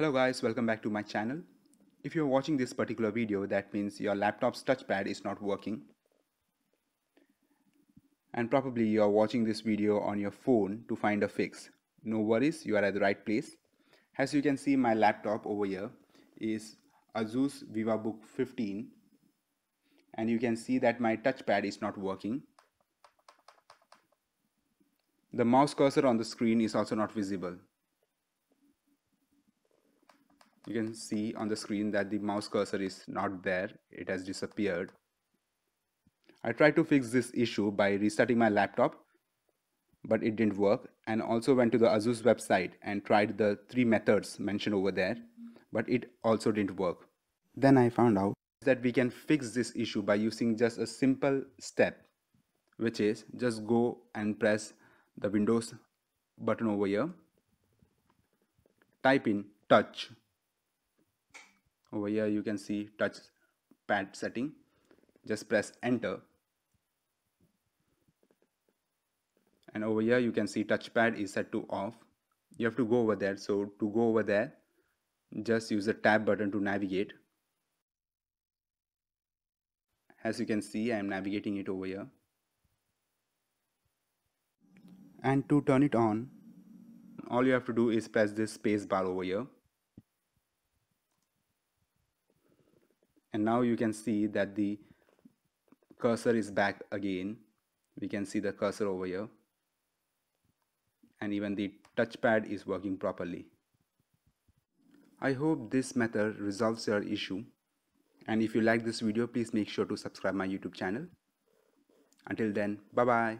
Hello guys, welcome back to my channel. If you're watching this particular video, that means your laptop's touchpad is not working. And probably you're watching this video on your phone to find a fix. No worries, you are at the right place. As you can see, my laptop over here is Asus Vivobook 15. And you can see that my touchpad is not working. The mouse cursor on the screen is also not visible. You can see on the screen that the mouse cursor is not there, it has disappeared. I tried to fix this issue by restarting my laptop, but it didn't work, and also went to the Asus website and tried the three methods mentioned over there, but it also didn't work. Then I found out that we can fix this issue by using just a simple step, which is just go and press the Windows button over here, type in touch. Over here you can see touch pad setting, just press enter, and over here you can see touchpad is set to off. You have to go over there, so to go over there just use the tab button to navigate. As you can see, I am navigating it over here, and to turn it on all you have to do is press this space bar over here. And now you can see that the cursor is back again. We can see the cursor over here, and even the touchpad is working properly. I hope this method resolves your issue, and if you like this video, please make sure to subscribe my YouTube channel. Until then, bye bye.